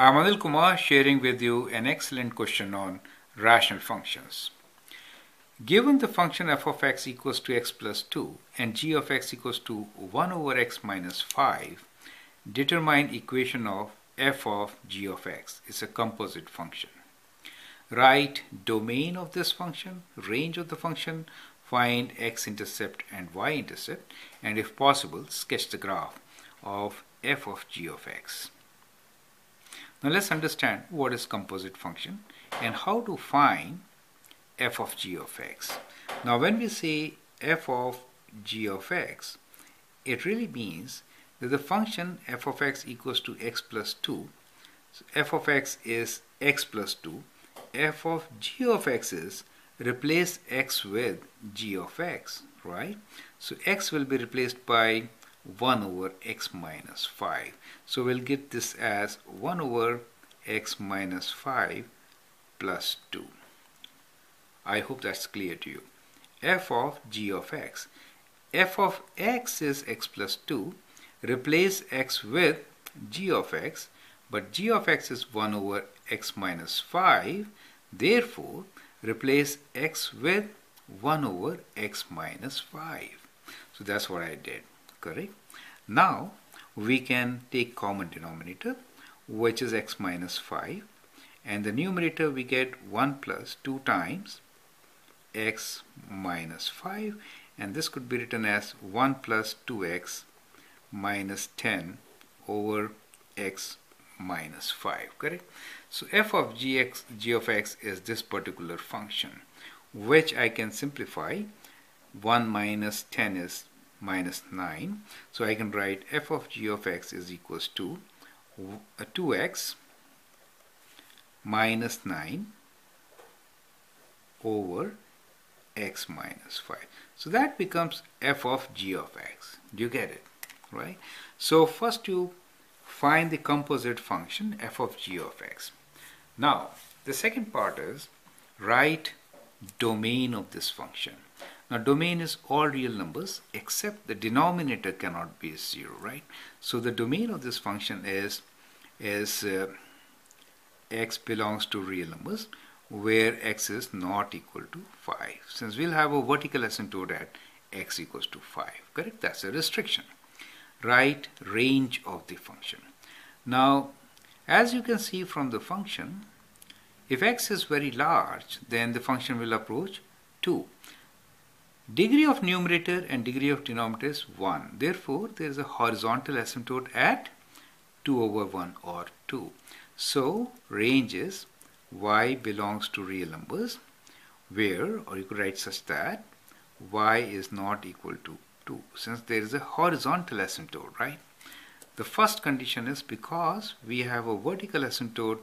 I'm Anil Kumar sharing with you an excellent question on rational functions. Given the function f of x equals to x plus 2 and g of x equals to 1 over x minus 5, determine equation of f of g of x. It's a composite function. Write domain of this function, range of the function, find x-intercept and y-intercept, and if possible, sketch the graph of f of g of x. Now let's understand what is composite function and how to find f of g of x. Now when we say f of g of x, it really means that the function f of x equals to x plus 2. So f of x is x plus 2. F of g of x is replace x with g of x, right? So x will be replaced by 1 over x minus 5. So we'll get this as 1 over x minus 5 plus 2. I hope that's clear to you. F of g of x. F of x is x plus 2. Replace x with g of x. But g of x is 1 over x minus 5. Therefore, replace x with 1 over x minus 5. So that's what I did. Correct. Now we can take common denominator, which is x minus 5, and the numerator we get 1 plus 2 times x minus 5, and this could be written as 1 plus 2x minus 10 over x minus 5. Correct. So f of g of x is this particular function, which I can simplify. 1 minus 10 is minus 9. So I can write f of g of x is equals to 2x minus 9 over x minus 5. So that becomes f of g of x. Do you get it? Right? So first you find the composite function f of g of x. Now the second part is write domain of this function. Now domain is all real numbers except the denominator cannot be 0, right? So the domain of this function is x belongs to real numbers where x is not equal to 5. Since we'll have a vertical asymptote at x equals to 5, correct? That's a restriction. Write range of the function. Now as you can see from the function, if x is very large, then the function will approach 2. Degree of numerator and degree of denominator is 1. Therefore, there is a horizontal asymptote at 2 over 1 or 2. So, range is y belongs to real numbers where, or you could write such that, y is not equal to 2. Since there is a horizontal asymptote, right? The first condition is because we have a vertical asymptote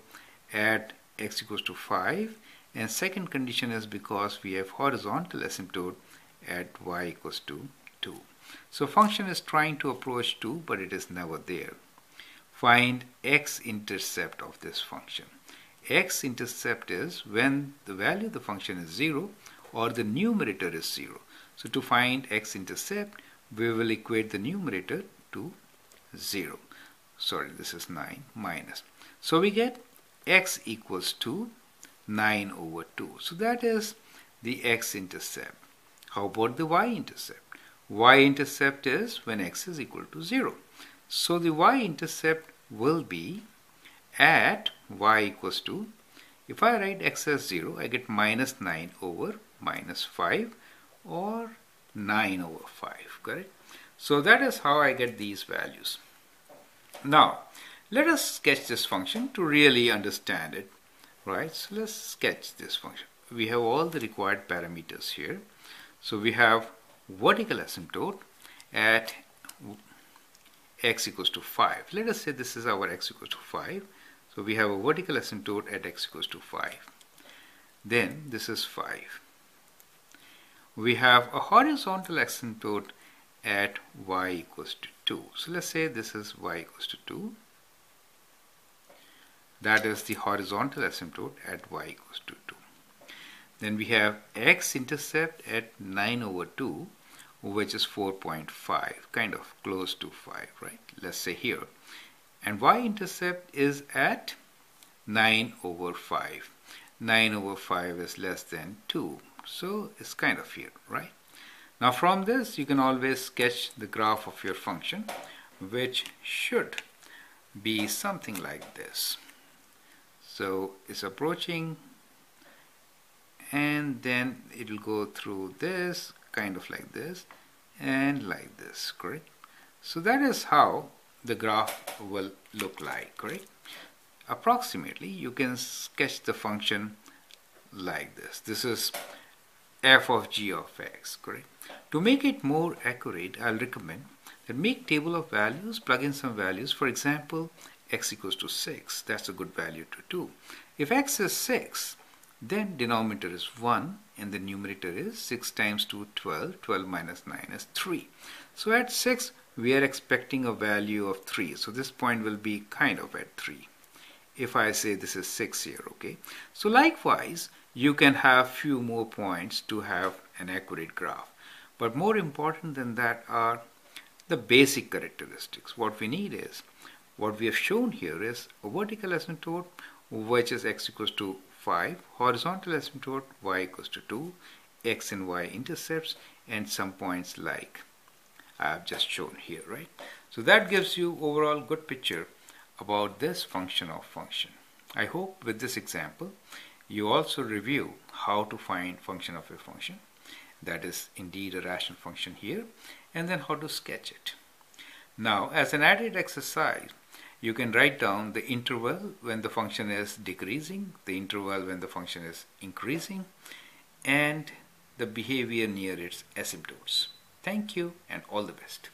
at x equals to 5. And second condition is because we have horizontal asymptote at y equals to 2. So function is trying to approach 2, but it is never there. Find x-intercept of this function. X-intercept is when the value of the function is 0 or the numerator is 0. So to find x-intercept, we will equate the numerator to 0. Sorry, this is 9 minus. So we get x equals to 9 over 2. So that is the x-intercept. How about the y-intercept? Y-intercept is when x is equal to 0. So the y-intercept will be at y equals to, if I write x as 0, I get minus 9 over minus 5 or 9 over 5, correct? So that is how I get these values. Now, let us sketch this function to really understand it, right? So let's sketch this function. We have all the required parameters here. So we have vertical asymptote at x equals to 5. Let us say this is our x equals to 5. So we have a vertical asymptote at x equals to 5. Then this is 5. We have a horizontal asymptote at y equals to 2. So let's say this is y equals to 2. That is the horizontal asymptote at y equals to 2. Then we have x-intercept at 9 over 2, which is 4.5, kind of close to 5, right? Let's say here. And y-intercept is at 9 over 5. 9 over 5 is less than 2. So it's kind of here, right? Now from this you can always sketch the graph of your function, which should be something like this. So it's approaching, and then it will go through this, kind of like this, and like this, correct? So that is how the graph will look like, correct? Approximately, you can sketch the function like this. This is f of g of x, correct? To make it more accurate, I'll recommend that make table of values, plug in some values. For example, x equals to 6. That's a good value to 2. If x is 6, then denominator is 1 and the numerator is 6 times 2, 12. 12 minus 9 is 3. So at 6, we are expecting a value of 3. So this point will be kind of at 3. If I say this is 6 here, okay? So likewise, you can have few more points to have an accurate graph. But more important than that are the basic characteristics. What we need is, what we have shown here is a vertical asymptote, which is x equals to 5, horizontal asymptote, y equals to 2, x and y intercepts, and some points like I have just shown here, right? So that gives you overall good picture about this function of function. I hope with this example, you also review how to find function of a function, that is indeed a rational function here, and then how to sketch it. Now, as an added exercise, you can write down the interval when the function is decreasing, the interval when the function is increasing, and the behavior near its asymptotes. Thank you and all the best.